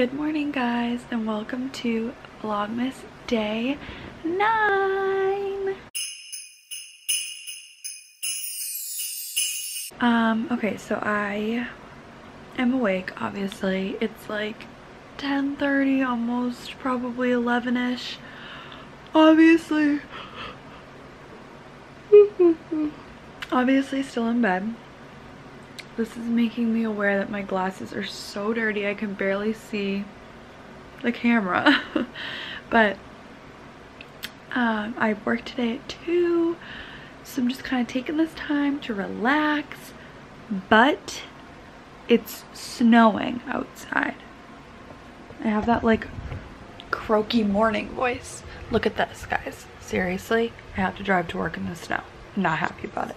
Good morning, guys, and welcome to Vlogmas Day 9. Okay, so I am awake, obviously. It's like 10:30, almost probably 11-ish. Obviously. Obviously still in bed. This is making me aware that my glasses are so dirty I can barely see the camera. But I work today at 2, so I'm just kind of taking this time to relax, but it's snowing outside. I have that like croaky morning voice. Look at this, guys. Seriously, I have to drive to work in the snow. I'm not happy about it.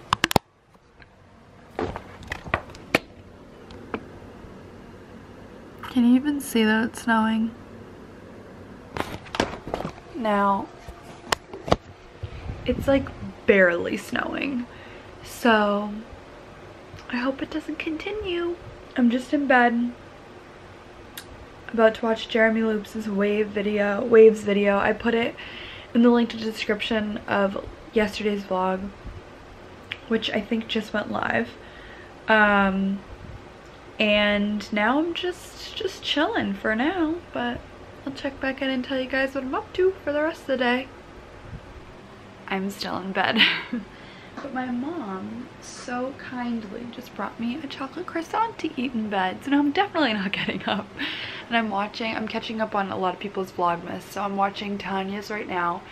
Can you even see that it's snowing? Now, it's like barely snowing, so I hope it doesn't continue. I'm just in bed, about to watch Jeremy Loops' Waves video. I put it in the link to the description of yesterday's vlog, which I think just went live. And now I'm just chilling for now, but I'll check back in and tell you guys what I'm up to for the rest of the day. I'm still in bed. But my mom so kindly just brought me a chocolate croissant to eat in bed, so now I'm definitely not getting up. And I'm catching up on a lot of people's Vlogmas, so I'm watching Tanya's right now,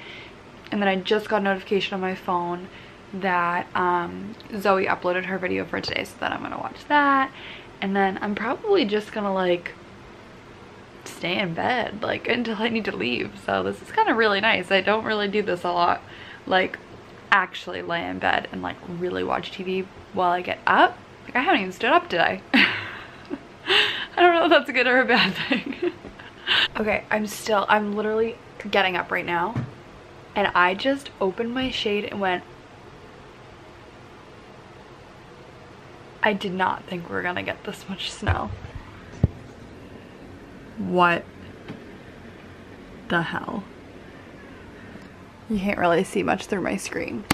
and then I just got a notification on my phone that Zoe uploaded her video for today, so then I'm gonna watch that. And then I'm probably just gonna like stay in bed like until I need to leave. So this is kind of really nice. I don't really do this a lot, like actually lay in bed and like really watch TV while I get up. Like I haven't even stood up today. I don't know if that's a good or a bad thing. Okay, I'm literally getting up right now, and I just opened my shade and went, I did not think we were gonna get this much snow. What the hell? You can't really see much through my screen.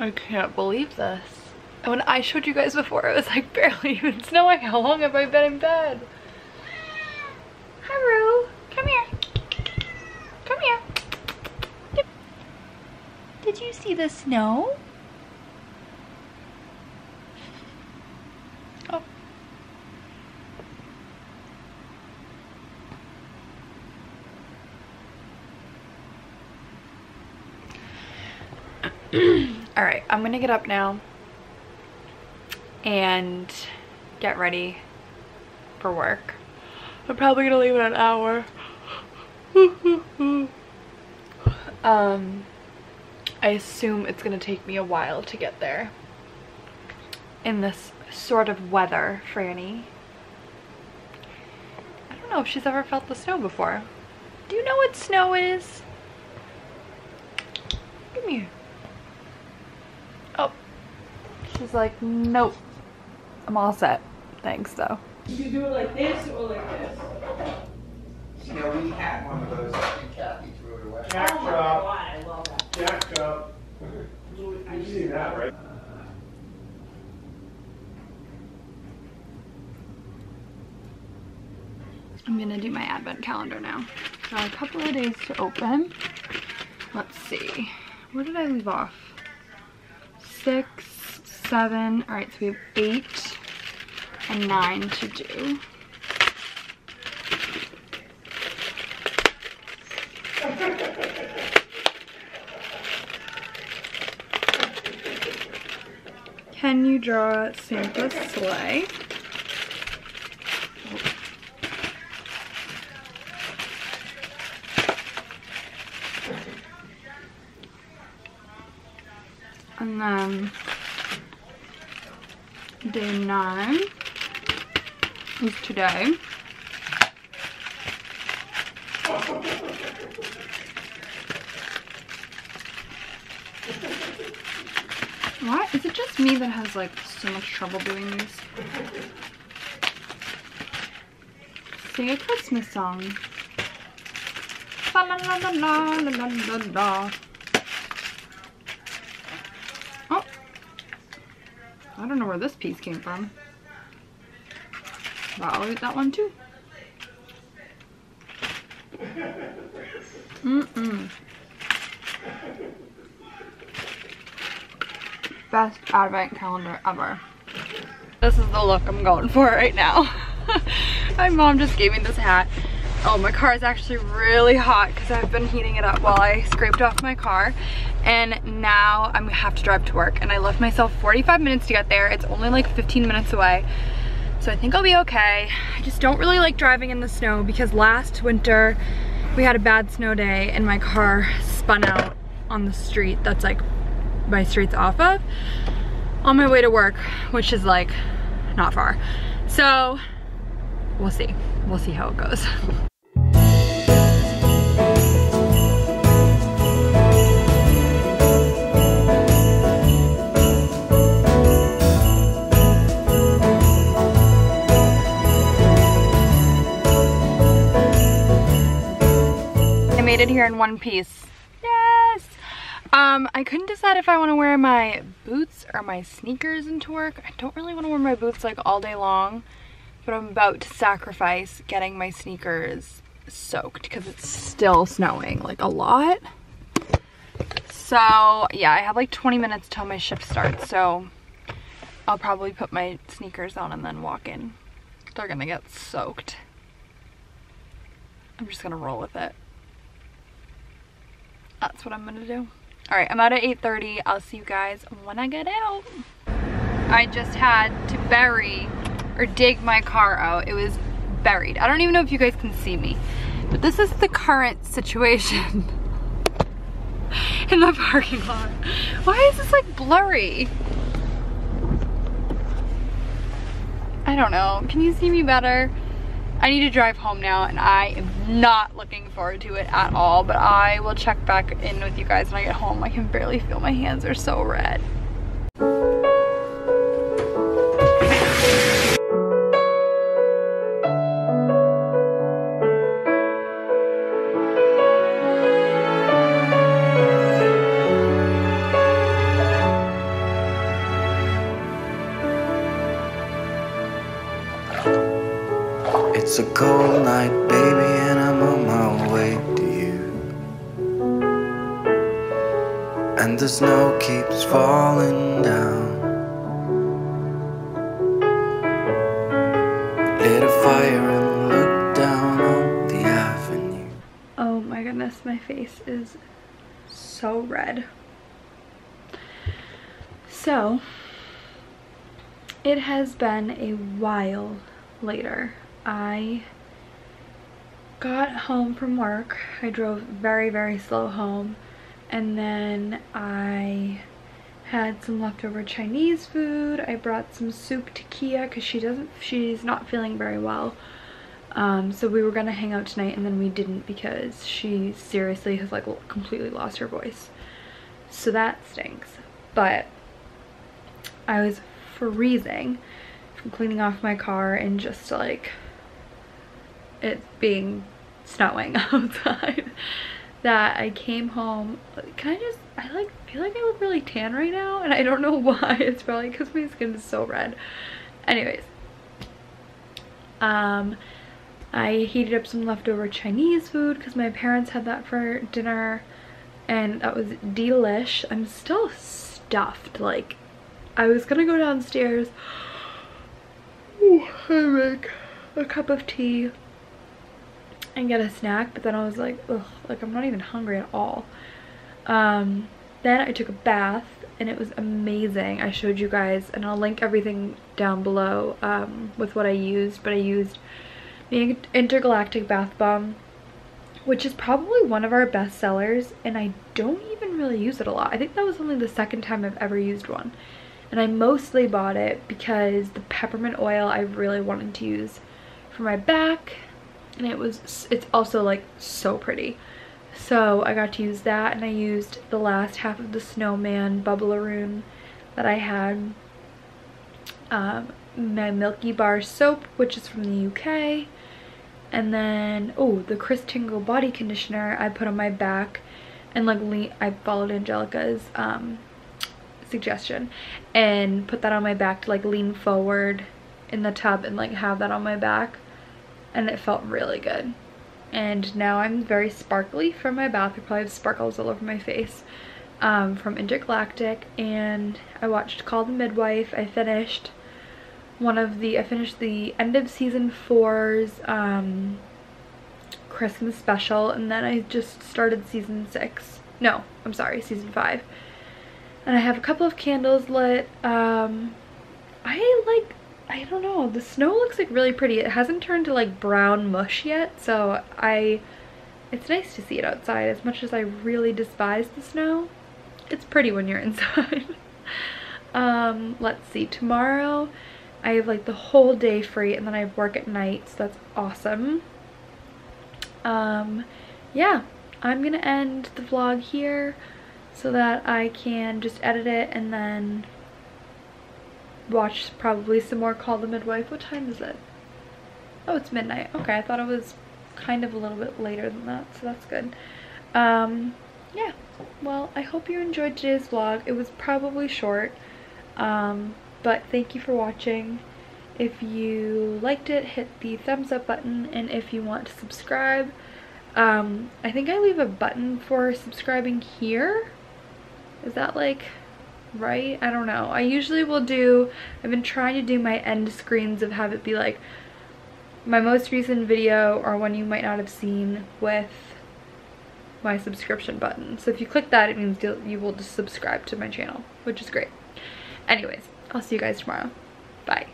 I can't believe this. When I showed you guys before, it was like barely even snowing. How long have I been in bed? Hi, Roo. Come here. Come here. Did you see the snow? All right, I'm gonna get up now and get ready for work. I'm probably gonna leave in an hour. I assume it's gonna take me a while to get there in this sort of weather, Franny. I don't know if she's ever felt the snow before. Do you know what snow is? Come here. She's like, nope, I'm all set. Thanks, though. You can do it like this or like this. Yeah, we had one of those and Kathy threw it away. Jacked up. I love that. Jacked up. You've seen that, right? I'm gonna do my advent calendar now. Got a couple of days to open. Let's see. Where did I leave off? 6, 7, all right, so we have 8 and 9 to do. Can you draw Santa's sleigh? And then day 9 is today. What? Is it just me that has like so much trouble doing these? sing a Christmas song. La la la la la la la la. Oh, I don't know where this piece came from. But I'll eat that one too. Mm-mm. Best advent calendar ever. This is the look I'm going for right now. My mom just gave me this hat. Oh, my car is actually really hot because I've been heating it up while I scraped off my car. And now I'm gonna have to drive to work. And I left myself 45 minutes to get there. It's only like 15 minutes away. So I think I'll be okay. I just don't really like driving in the snow because last winter we had a bad snow day and my car spun out on the street that's like my street's off of on my way to work, which is like not far. So we'll see. We'll see how it goes. I made it here in one piece. Yes! I couldn't decide if I want to wear my boots or my sneakers into work. I don't really want to wear my boots like all day long. But I'm about to sacrifice getting my sneakers soaked because it's still snowing like a lot. So yeah, I have like 20 minutes till my shift starts, so I'll probably put my sneakers on and then walk in. They're gonna get soaked. I'm just gonna roll with it. That's what I'm gonna do. All right, I'm out at 8:30. I'll see you guys when I get out. I just had to dig my car out. It was buried. I don't even know if you guys can see me, but this is the current situation in the parking lot. Why is this like blurry? I don't know. Can you see me better? I need to drive home now and I am not looking forward to it at all, but I will check back in with you guys when I get home. I can barely feel my hands are so red. It's a cold night, baby, and I'm on my way to you. And the snow keeps falling down. Lit a fire and looked down on the avenue. Oh my goodness, my face is so red. So, it has been a while later. I got home from work. I drove very, very slow home, and then I had some leftover Chinese food. I brought some soup to Kia because she's not feeling very well. So we were gonna hang out tonight, and then we didn't because she seriously has like completely lost her voice. So that stinks. But I was freezing from cleaning off my car and just like it's being snowing outside that I came home. I like feel like I look really tan right now and I don't know why. It's probably because my skin is so red. Anyways, I heated up some leftover Chinese food because my parents had that for dinner and that was delish. I'm still stuffed. Like I was gonna go downstairs, I make a cup of tea and get a snack, but then I was like, ugh, like I'm not even hungry at all. Then I took a bath and it was amazing. I showed you guys and I'll link everything down below with what I used, but I used the Intergalactic bath bomb, which is probably one of our best sellers, and I don't even really use it a lot. I think that was only the second time I've ever used one. And I mostly bought it because the peppermint oil I really wanted to use for my back, and it's also like so pretty. So I got to use that, and I used the last half of the Snowman Bubbleroon that I had. My Milky Bar Soap, which is from the UK, And then, oh, the Christingle Body Conditioner I put on my back, and luckily I followed Angelica's suggestion and put that on my back to like lean forward in the tub and like have that on my back, and it felt really good. And now I'm very sparkly from my bath. I probably have sparkles all over my face from Intergalactic. And I watched Call the Midwife. I finished the end of season 4's Christmas special, and then I just started season 6. No, I'm sorry, season 5. And I have a couple of candles lit. I don't know, the snow looks like really pretty. It hasn't turned to like brown mush yet, so it's nice to see it outside. As much as I really despise the snow, it's pretty when you're inside. Let's see, tomorrow I have like the whole day free, and then I work at night, so that's awesome. Yeah, I'm gonna end the vlog here so that I can just edit it and then watch probably some more Call the Midwife. What time is it? Oh, it's midnight. Okay, I thought it was kind of a little bit later than that, so that's good. Yeah, well, I hope you enjoyed today's vlog. It was probably short, but thank you for watching. If you liked it, hit the thumbs up button, and if you want to subscribe, I think I leave a button for subscribing here. Is that like right? I don't know. I usually will do, I've been trying to do my end screens of have it be like my most recent video or one you might not have seen with my subscription button. So if you click that, it means you will just subscribe to my channel, which is great. Anyways, I'll see you guys tomorrow. Bye.